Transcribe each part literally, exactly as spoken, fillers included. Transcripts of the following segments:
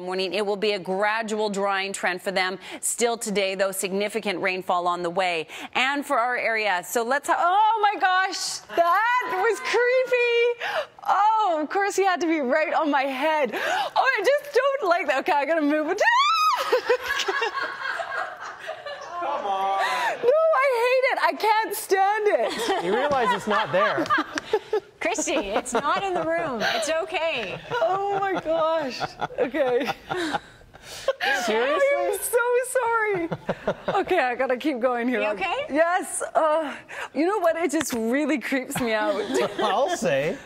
morning. It will be a gradual drying trend for them. Still today, though, significant rainfall on the way. And for our area, so let's have, oh my gosh, that was creepy. Oh, of course he had to be right on my head. Oh, I just don't like that. Okay, I gotta move it. Come on. No, I hate it. I can't stand it. You realize it's not there. Christy, it's not in the room. It's okay. Oh my gosh. Okay. Seriously? I'm so sorry. Okay, I gotta keep going here. You okay? Yes. Uh, you know what? It just really creeps me out. I'll say.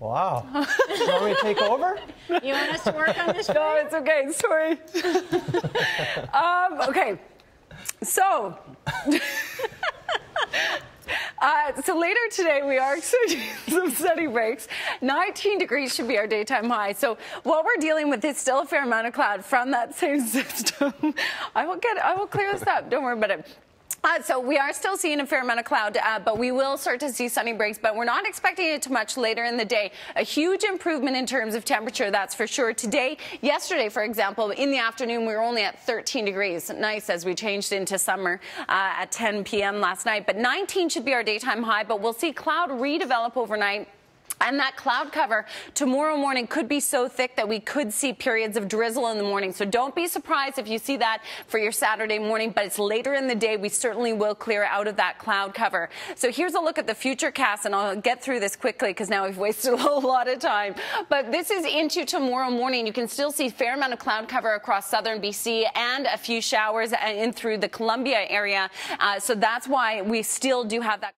Wow. You want me to take over? You want us to work on this? No, it's okay. Sorry. um, okay. So. Uh, so later today, we are expecting some sunny breaks. nineteen degrees should be our daytime high. So what we're dealing with is still a fair amount of cloud from that same system. I will get, I will clear this up. Don't worry about it. Uh, so we are still seeing a fair amount of cloud, uh, but we will start to see sunny breaks, but we're not expecting it too much later in the day. A huge improvement in terms of temperature, that's for sure. Today, yesterday, for example, in the afternoon, we were only at thirteen degrees. Nice as we changed into summer uh, at ten p m last night. But nineteen should be our daytime high, but we'll see cloud redevelop overnight. And that cloud cover tomorrow morning could be so thick that we could see periods of drizzle in the morning. So don't be surprised if you see that for your Saturday morning, but it's later in the day. We certainly will clear out of that cloud cover. So here's a look at the future cast, and I'll get through this quickly because now we've wasted a whole lot of time. But this is into tomorrow morning. You can still see a fair amount of cloud cover across southern B C and a few showers in through the Columbia area. Uh, so that's why we still do have that.